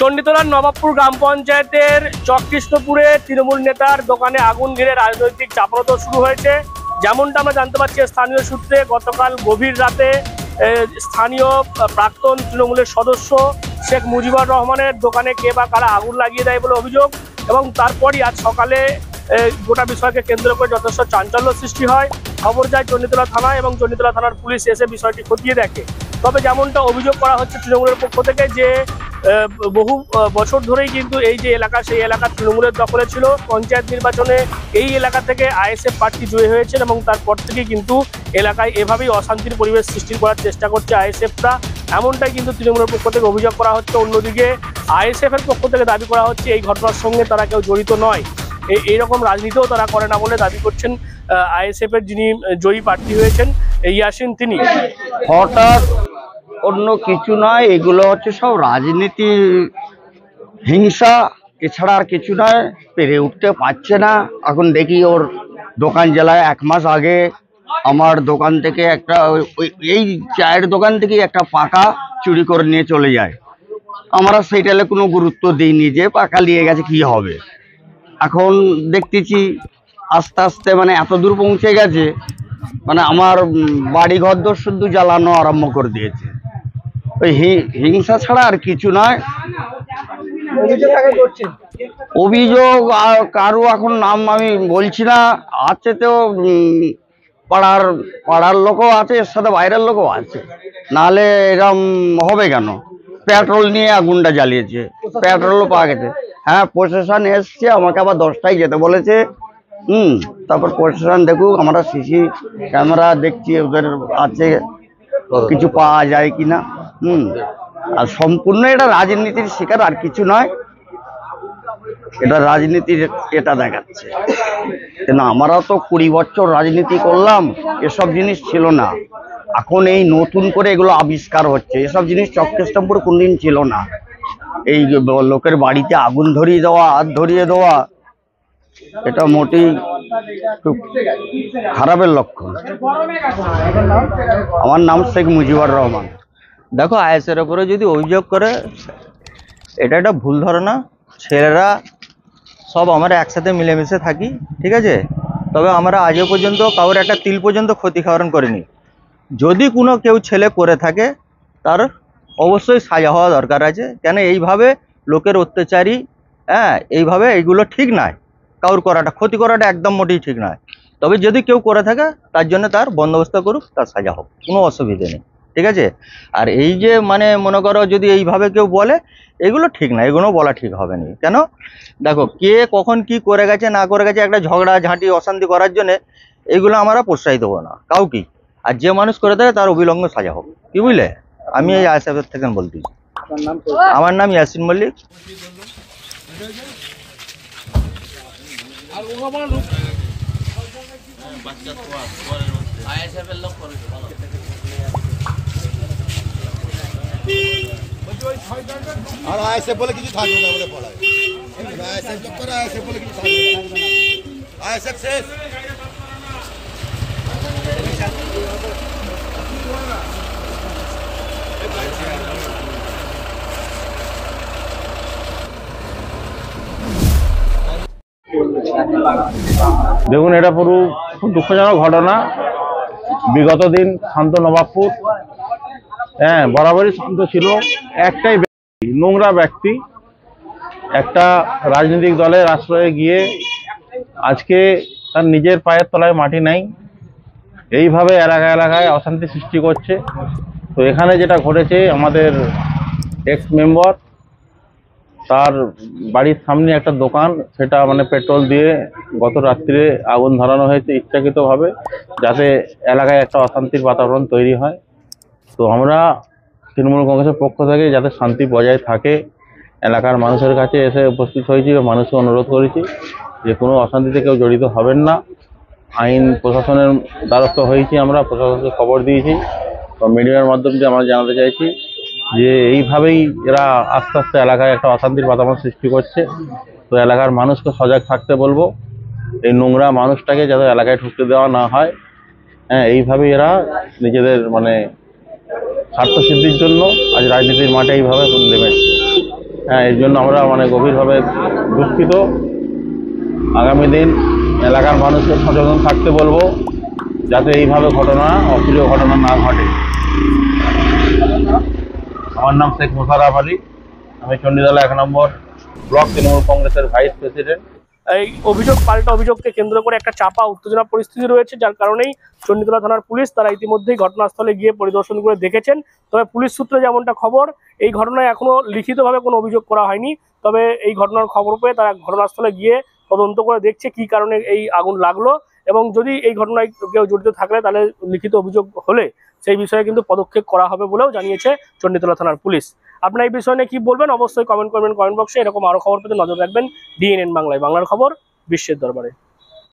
चंडीतलार नवाबपुर ग्राम पंचायतेर चककृष्णपुरे तृणमूल नेतार दोकाने आगुन घिरे राजनैतिक चापरत शुरू होयेछे। जेमनटा आमरा जानते पारछि स्थानीय सूत्रे गतकाल गभीर राते स्थानीय प्राक्तन तृणमूलेर सदस्य शेख मुजिबर रहमानेर दोकाने के बा कारा आगुन लागिये देय बले अभियोग एबं तारपरई आज सकाले गोटा विषयके केंद्र करे यथेष्ट चांचल्य सृष्टि हय। खबर जाय चंडीतला थाना एबं चंडीतला थानार पुलिश एसे विषयटी खतिये देखे। तबे जेमनटा अभियोग करा हच्छे तृणमूलेर पक्ष थेके जे বহু বছর ধরেই কিন্তু এই যে এলাকা সেই এলাকা তৃণমূলের দখলে ছিল। পঞ্চায়েত নির্বাচনে এই এলাকা থেকে আইএসএফ প্রার্থী জয়ী হয়েছেন এবং তারপর থেকে কিন্তু এলাকায় এভাবেই অশান্তির পরিবেশ সৃষ্টি করার চেষ্টা করছে আইএসএফরা, এমনটাই কিন্তু তৃণমূলের পক্ষ থেকে অভিযোগ করা হচ্ছে। অন্যদিকে আইএসএফের পক্ষ থেকে দাবি করা হচ্ছে এই ঘটনার সঙ্গে তারা কেউ জড়িত নয়, এইরকম রাজনীতিও তারা করে না বলে দাবি করছেন আইএসএফের যিনি জয়ী প্রার্থী হয়েছেন ইয়াসিন। তিনি হঠাৎ অন্য কিছু নয়, এগুলো হচ্ছে সব রাজনীতি, হিংসা, এছাড়া আর কিছু নয়। পেরে উঠতে পারছে না। এখন দেখি ওর দোকান জেলায় এক মাস আগে আমার দোকান থেকে একটা এই চায়ের দোকান থেকে একটা পাকা চুরি করে নিয়ে চলে যায়। আমরা সেইটালে কোনো গুরুত্ব দিইনি যে পাকা নিয়ে গেছে কি হবে। এখন দেখতেছি আস্তে আস্তে মানে এত দূর পৌঁছে গেছে, মানে আমার বাড়ি ঘর দর শুদ্ধ জ্বালানো আরম্ভ করে দিয়েছে। ওই হিংসা ছাড়া আর কিছু নয়। অভিযোগ কারো এখন নাম আমি বলছি না, আছে তো পাড়ার লোকও আছে, এর সাথে বাইরের লোকও আছে, নাহলে এরকম হবে কেন? পেট্রোল নিয়ে আগুনটা জ্বালিয়েছে, পেট্রোলও পাওয়া গেছে। হ্যাঁ, প্রশাসন এসছে, আমাকে আবার 10টায় যেতে বলেছে। তারপর প্রশাসন দেখুক, আমরা সিসি ক্যামেরা দেখছি ওদের আছে কিছু পাওয়া যায় কিনা। আর সম্পূর্ণ এটা রাজনীতির শিকার আর কিছু নয়, এটা রাজনীতির এটা দেখাচ্ছে। কিন্তু আমরা তো 20 বছর রাজনীতি করলাম, এসব জিনিস ছিল না। এখন এই নতুন করে এগুলো আবিষ্কার হচ্ছে। এসব জিনিস চক্রেষ্টম্পুর কোনদিন ছিল না। এই লোকের বাড়িতে আগুন ধরিয়ে দেওয়া, হাত ধরিয়ে দেওয়া, এটা মোটেই খুব খারাপের লক্ষণ। আমার নাম শেখ মুজিবুর রহমান। দেখো, আইএসের উপরে যদি অভিযোগ করে এটা একটা ভুল ধারণা। ছেলেরা সব আমরা একসাথে মিলেমিশে থাকি, ঠিক আছে? তবে আমরা আজও পর্যন্ত কারোর একটা তিল পর্যন্ত ক্ষতি কারণ করিনি। যদি কোনো কেউ ছেলে করে থাকে তার অবশ্যই সাজা হওয়া দরকার আছে। কেন এইভাবে লোকের অত্যাচারী, হ্যাঁ, এইভাবে এইগুলো ঠিক নয়। কাউর করাটা, ক্ষতি করাটা একদম মোটেই ঠিক নয়। তবে যদি কেউ করে থাকে তার জন্য তার বন্দোবস্ত করুক, তার সাজা হোক, কোনো অসুবিধে নেই, ঠিক আছে? আর এই যে মানে মনে করো যদি এইভাবে কেউ বলে, এগুলো ঠিক না, এগুলো বলা ঠিক হবে না। কেন দেখো, কে কখন কি করে গেছে না করে গেছে, একটা ঝগড়া ঝাঁটি অশান্তি করার জন্য এগুলো আমরা প্রশ্রয় দেবো না কাউকেই। আর যে মানুষ করে থাকে তার অবিলম্বে সাজা হোক, কি বুঝলে? আমি এই আইএসএফ থেকে বলছি। আমার নাম ইয়াসিন মল্লিক। দেখুন, এটা পুরো খুব দুঃখজনক ঘটনা। বিগত দিন শান্ত নবাবপুর, হ্যাঁ, বরাবরই শান্ত ছিল। একটাই নোংরা ব্যক্তি একটা রাজনৈতিক দলের আশ্রয়ে গিয়ে আজকে তার নিজের পায়ের তলায় মাটি নাই, এইভাবে এলাকা এলাকায় অশান্তি সৃষ্টি করছে। তো এখানে যেটা ঘটেছে, আমাদের এক্স মেম্বার, তার বাড়ির সামনে একটা দোকান, সেটা মানে পেট্রোল দিয়ে গত রাত্রে আগুন ধরানো হয়েছে ইচ্ছাকৃতভাবে, যাতে এলাকায় একটা অশান্তির বাতাবরণ তৈরি হয়। তো আমরা তৃণমূল কংগ্রেসের পক্ষ থেকে যাতে শান্তি বজায় থাকে, এলাকার মানুষের কাছে এসে উপস্থিত হয়েছি। মানুষকে অনুরোধ করেছি যে কোনো অশান্তিতে কেউ জড়িত হবেন না। আইন প্রশাসনের দ্বারস্থ হয়েছি, আমরা প্রশাসনকে খবর দিয়েছি। তো মিডিয়ার মাধ্যম দিয়ে আমরা জানাতে চাইছি যে এইভাবেই এরা আস্তে আস্তে এলাকায় একটা অশান্তির বাতাবরণ সৃষ্টি করছে। তো এলাকার মানুষকে সজাগ থাকতে বলবো, এই নোংরা মানুষটাকে যাতে এলাকায় ঢুকতে দেওয়া না হয়। হ্যাঁ, এইভাবেই এরা নিজেদের মানে স্বার্থ সিদ্ধির জন্য আজ রাজনীতির মাঠে এইভাবে নেমেছে। हाँ ये मैं गभर भावे दुखित। आगामी दिन एलाकार मानुष के सचेतन थाकते बोलबो जाते घटना अप्रिय घटना ना घटे। हमार नाम शेख मुशाराफ आली, हमें Chanditala 1 number block Trinamool Congress vice president. अभियोग पाल्टा अभियोग के केंद्र करे एक चापा उत्तेजना परिस्थिति रयेछे, जार कारणे चंडीतला थानार पुलिस तारा इतिमध्ये घटनास्थले गिये परिदर्शन करे देखेछेन। तबे पुलिस सूत्रे जेमनटा खबर एई घटनाय एखोनो लिखितभावे कोनो अभियोग करा हयनि। तबे एई घटनार खबर पेये तारा घटनास्थले गिये तदन्त करे देखछे कि कारणे एई आगुन लागलो एबं जदि एई घटनाय केउ जड़ित थाकले ताहले लिखित अभियोग होले सेई विषये किन्तु पदक्षेप करा हबे बोलेओ जानियेछे चंडीतला थानार पुलिस। अपना इस विषय में कि बोलें अवश्य कमेंट करबें, कमेंट बक्से एरकम आरो खबर पे नजर रखबें। DNN Bangla, बांगलार खबर विश्व दरबारे।